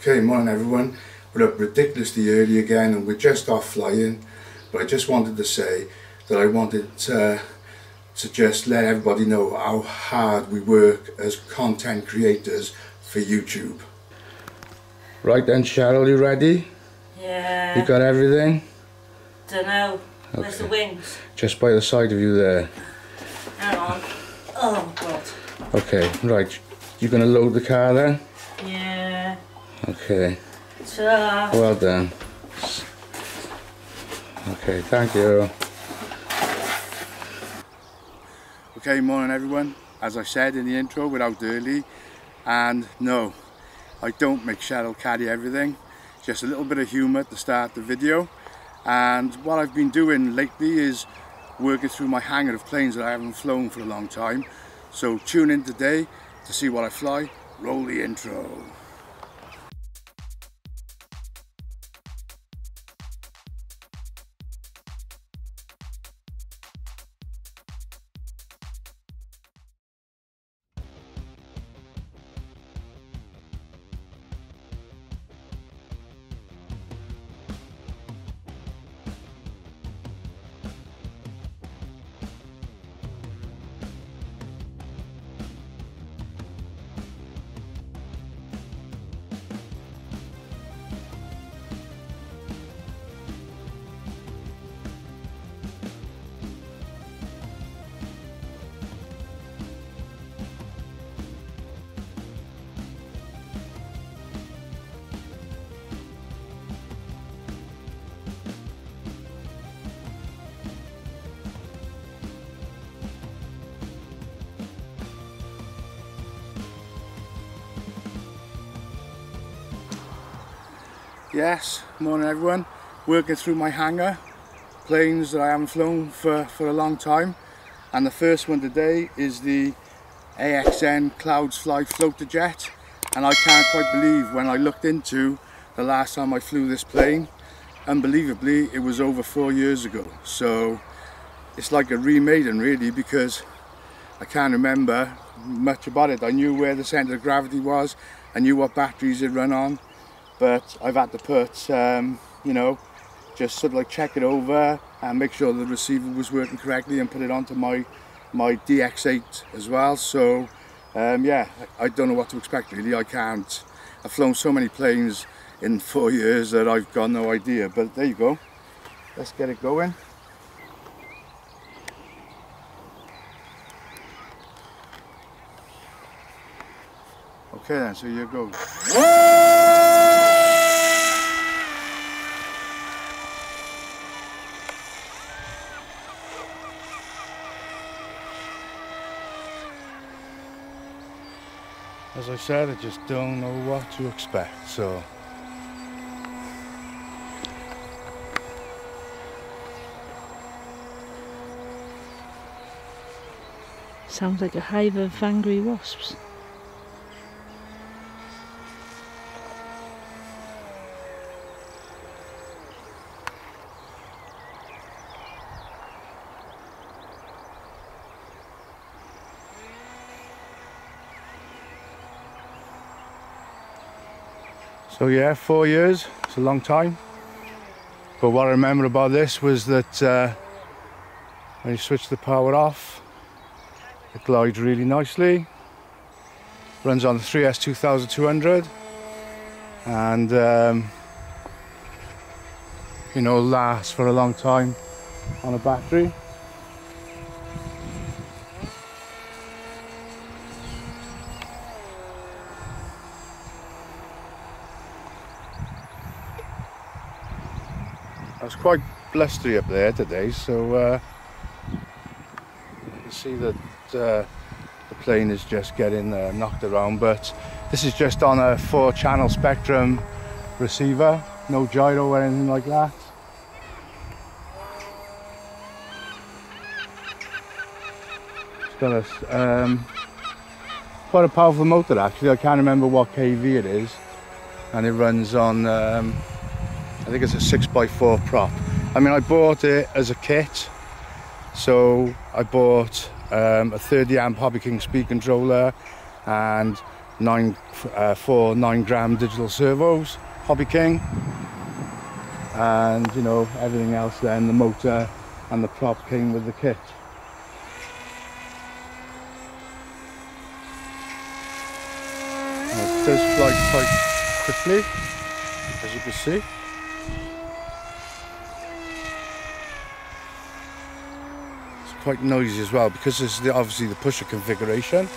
Okay, morning everyone. We're up ridiculously early again and we're just off flying, but I just wanted to say that I wanted to just let everybody know how hard we work as content creators for YouTube. Right then, Cheryl, you ready? Yeah. You got everything? Dunno. Okay. Where's the wings? Just by the side of you there. Hang on. Oh god. Okay, right. You're gonna load the car then? Yeah. Okay. Ta-da. Well done. Okay, thank you. Okay, morning everyone. As I said in the intro, we're out early, and no, I don't make Cheryl carry everything. Just a little bit of humour to start the video. And what I've been doing lately is working through my hangar of planes that I haven't flown for a long time. So tune in today to see what I fly. Roll the intro. Yes, morning everyone. Working through my hangar, planes that I haven't flown for a long time, and the first one today is the AXN Clouds Fly Floater Jet, and I can't quite believe when I looked into the last time I flew this plane, unbelievably it was over 4 years ago, so it's like a remaking really, because I can't remember much about it. I knew where the centre of gravity was, I knew what batteries it run on, but I've had to put, you know, just sort of like check it over and make sure the receiver was working correctly and put it onto my DX8 as well. So yeah, I don't know what to expect really. I can't, I've flown so many planes in 4 years that I've got no idea, but there you go. Let's get it going. Okay then, so here goes. As I said, I just don't know what to expect, so sounds like a hive of angry wasps. So yeah, 4 years, it's a long time. But what I remember about this was that when you switch the power off, it glides really nicely. Runs on the 3S 2200. And, you know, lasts for a long time on a battery. It's quite blustery up there today, so you can see that the plane is just getting knocked around, but this is just on a 4-channel spectrum receiver, no gyro or anything like that. It's got a, quite a powerful motor actually. I can't remember what kV it is, and it runs on I think it's a 6x4 prop. I mean, I bought it as a kit, so I bought a 30 amp Hobby King speed controller and four 9 gram digital servos, Hobby King, and you know, everything else then, the motor and the prop came with the kit. It does fly quite quickly, as you can see. It's quite noisy as well, because this is the, obviously the pusher configuration.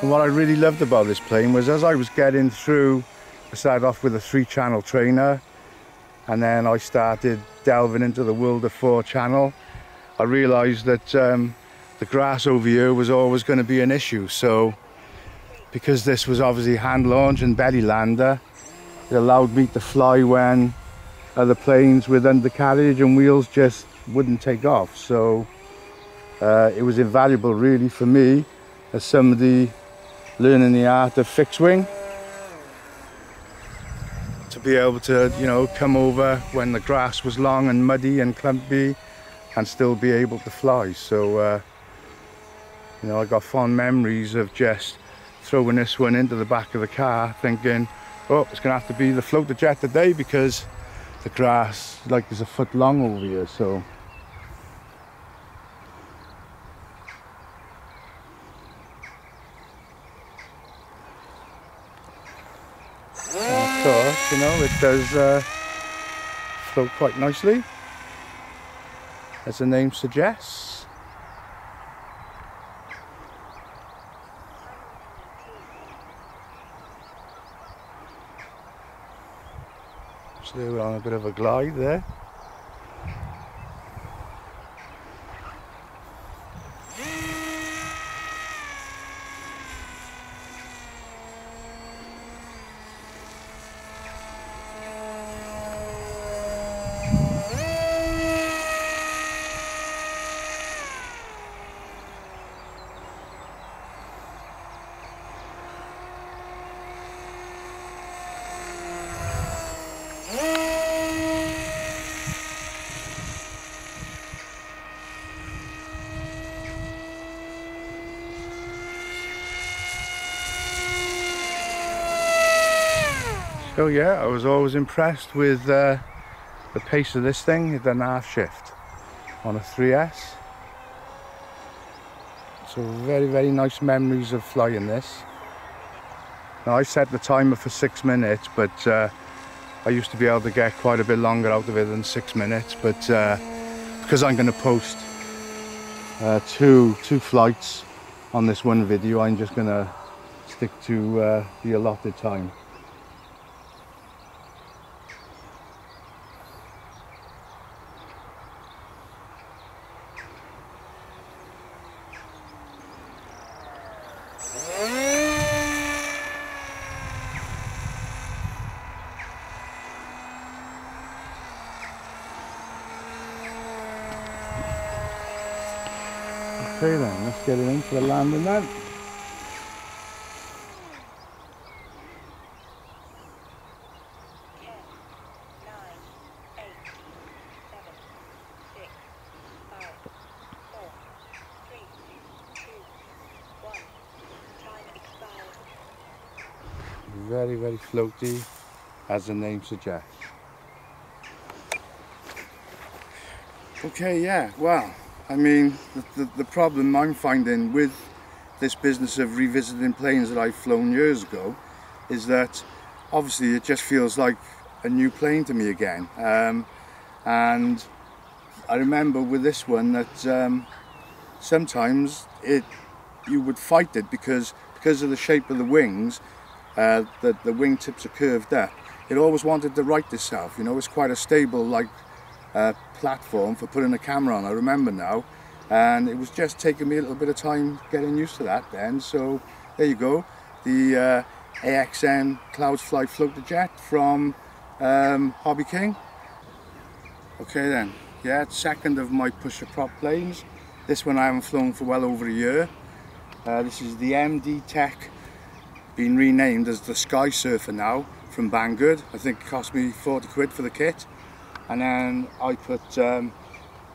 And what I really loved about this plane was, as I was getting through, I started off with a 3-channel trainer, and then I started delving into the world of 4-channel. I realized that the grass over here was always going to be an issue. So because this was obviously hand launch and belly lander, it allowed me to fly when other planes with undercarriage and wheels just wouldn't take off. So it was invaluable really for me as somebody learning the art of fixed wing, to be able to, you know, come over when the grass was long and muddy and clumpy and still be able to fly. So you know, I got fond memories of just throwing this one into the back of the car thinking, oh, it's gonna have to be the floater jet today, because the grass like is a foot long over here. So you know, it does float quite nicely, as the name suggests. So we're on a bit of a glide there. So yeah, I was always impressed with the pace of this thing. It done half shift on a 3S. So very, very nice memories of flying this. Now I set the timer for 6 minutes, but I used to be able to get quite a bit longer out of it than 6 minutes. But because I'm going to post two flights on this one video, I'm just going to stick to the allotted time. Okay then, let's get it in for the landing then. Very, very floaty, as the name suggests. Okay, yeah, wow. I mean, the problem I'm finding with this business of revisiting planes that I've flown years ago is that obviously it just feels like a new plane to me again. And I remember with this one that sometimes you would fight it because of the shape of the wings, that the wingtips are curved up. It always wanted to right itself, you know. It's quite a stable, like, platform for putting a camera on, I remember now, and it was just taking me a little bit of time getting used to that then. So there you go, the AXN Clouds Fly Floater Jet from Hobby King. Okay then, yeah, it's second of my pusher prop planes. This one I haven't flown for well over a year. This is the MD Tech been renamed as the Sky Surfer now from Banggood. I think it cost me 40 quid for the kit, and then I put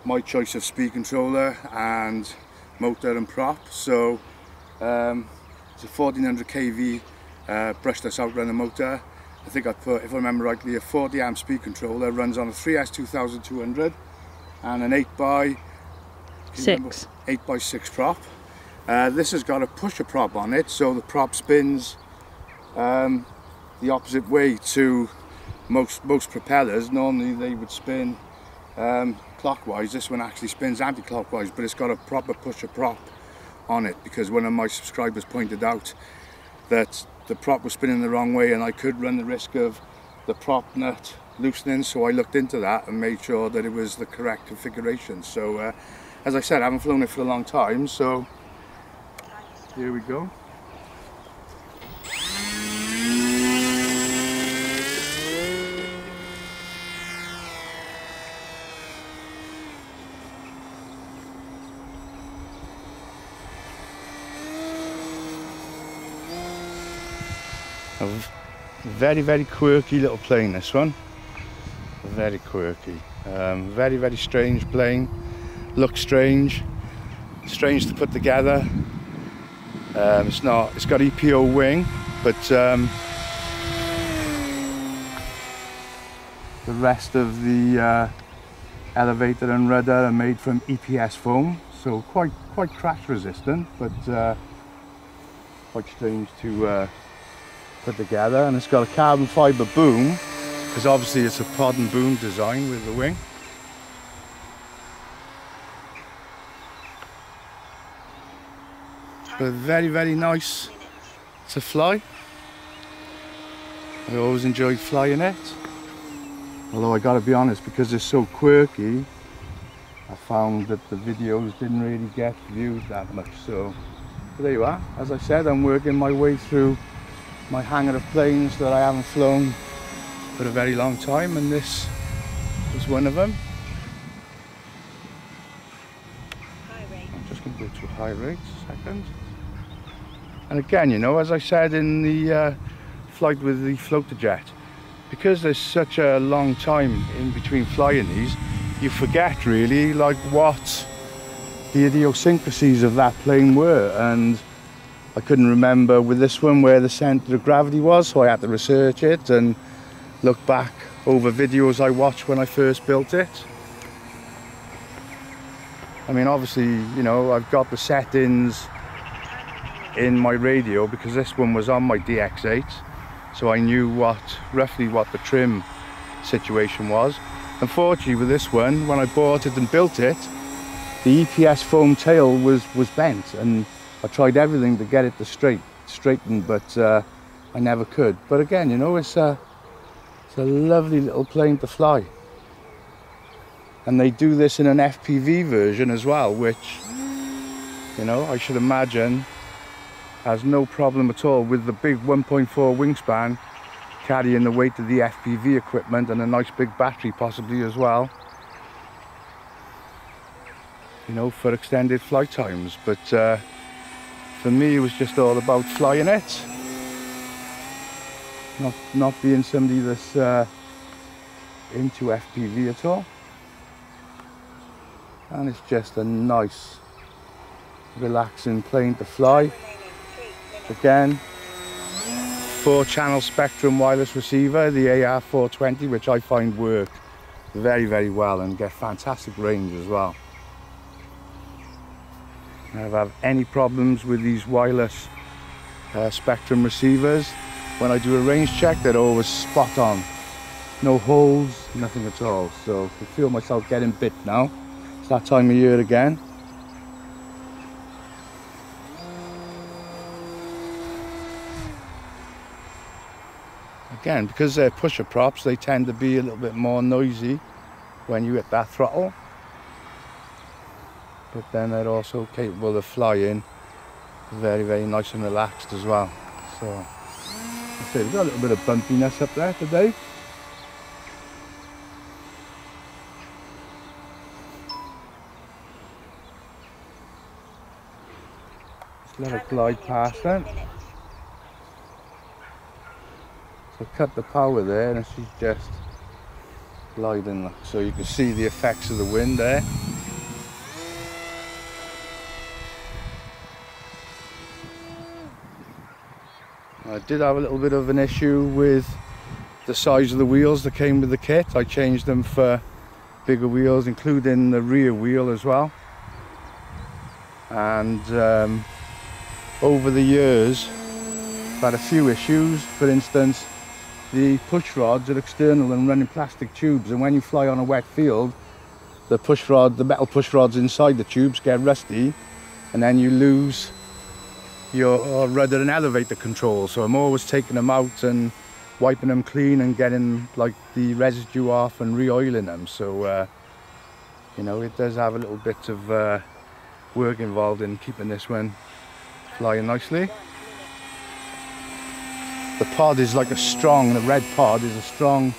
my choice of speed controller and motor and prop. So it's a 1400 kV brushless outrunner motor. I think I put, if I remember rightly, a 40 amp speed controller, runs on a 3S 2200 and an 8x6 prop. This has got a pusher prop on it, so the prop spins the opposite way to most propellers. Normally they would spin clockwise. This one actually spins anti-clockwise, but it's got a proper pusher prop on it, because one of my subscribers pointed out that the prop was spinning the wrong way and I could run the risk of the prop nut loosening. So I looked into that and made sure that it was the correct configuration. So as I said, I haven't flown it for a long time, so here we go. A very, very quirky little plane, this one. Very quirky. Very, very strange plane. Looks strange. Strange to put together. It's got EPO wing, but the rest of the elevator and rudder are made from EPS foam, so quite crash resistant, but quite strange to put together. And it's got a carbon fiber boom, because obviously it's a pod and boom design with the wing. But very, very nice to fly. I always enjoyed flying it. Although I gotta be honest, because it's so quirky, I found that the videos didn't really get viewed that much. So there you are. As I said, I'm working my way through my hangar of planes that I haven't flown for a very long time, and this was one of them. I'm just gonna go to a high rate a second. And again, you know, as I said in the flight with the floater jet, because there's such a long time in between flying these, you forget really like what the idiosyncrasies of that plane were. And I couldn't remember with this one where the center of gravity was, so I had to research it and look back over videos I watched when I first built it. I mean, obviously, you know, I've got the settings in my radio, because this one was on my DX8, so I knew roughly what the trim situation was. Unfortunately with this one, when I bought it and built it, the EPS foam tail was bent, and I tried everything to get it to straighten, but I never could. But again, you know, it's a lovely little plane to fly. And they do this in an FPV version as well, which, you know, I should imagine has no problem at all with the big 1.4 wingspan carrying the weight of the FPV equipment and a nice big battery possibly as well, you know, for extended flight times. But for me it was just all about flying it, not being somebody that's into FPV at all. And it's just a nice relaxing plane to fly. Again, 4-channel spectrum wireless receiver, the AR420, which I find work very, very well and get fantastic range as well. I never have any problems with these wireless spectrum receivers. When I do a range check, they're always spot on. No holes, nothing at all. So I feel myself getting bit now. It's that time of year again. Again, because they're pusher props, they tend to be a little bit more noisy when you hit that throttle. But then they're also capable of flying very, very nice and relaxed as well. So, I say, we've got a little bit of bumpiness up there today. Just let it glide past then. So cut the power there and she's just gliding. So you can see the effects of the wind there. I did have a little bit of an issue with the size of the wheels that came with the kit. I changed them for bigger wheels, including the rear wheel as well. And over the years, I've had a few issues. For instance, the push rods are external and running plastic tubes, and when you fly on a wet field, the push rod, the metal push rods inside the tubes get rusty, and then you lose your rudder and elevator control. So I'm always taking them out and wiping them clean and getting like the residue off and re-oiling them. So you know, it does have a little bit of work involved in keeping this one flying nicely. The pod is like a strong, the red pod is a strong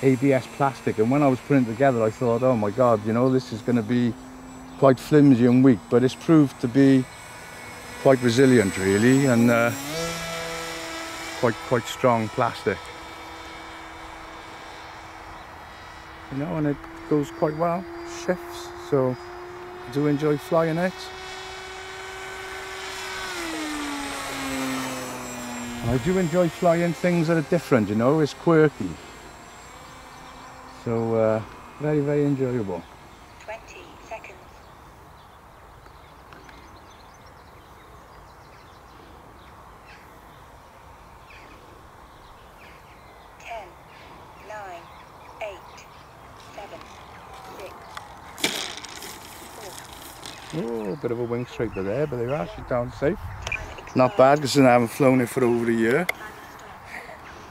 ABS plastic, and when I was putting it together I thought, oh my god, you know, this is going to be quite flimsy and weak, but it's proved to be quite resilient really, and quite strong plastic, you know, and it goes quite well, shifts, so I do enjoy flying it. And I do enjoy flying things that are different, you know, it's quirky, so very, very enjoyable. Oh, a bit of a wing scraper there, but they're actually down safe. Not bad, because I haven't flown it for over a year.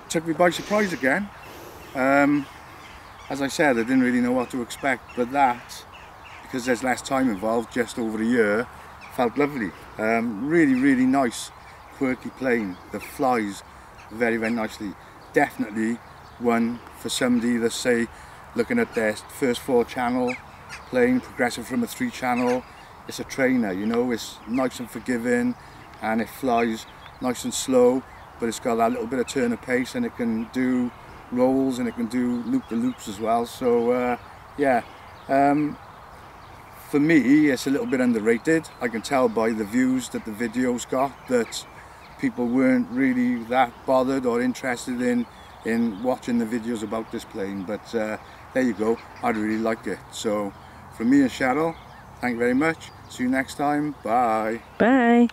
Took me by surprise again. As I said, I didn't really know what to expect, but that, because there's less time involved, just over a year, felt lovely. Really, really nice, quirky plane that flies very, very nicely. Definitely one for somebody that's, say, looking at their first 4-channel plane, progressive from a 3-channel. It's a trainer, you know, it's nice and forgiving, and it flies nice and slow, but it's got that little bit of turn of pace, and it can do rolls and it can do loop-the-loops as well. So yeah, for me it's a little bit underrated. I can tell by the views that the videos got that people weren't really that bothered or interested in watching the videos about this plane, but there you go, I'd really like it. So from me and Cheryl, thank you very much. See you next time. Bye. Bye.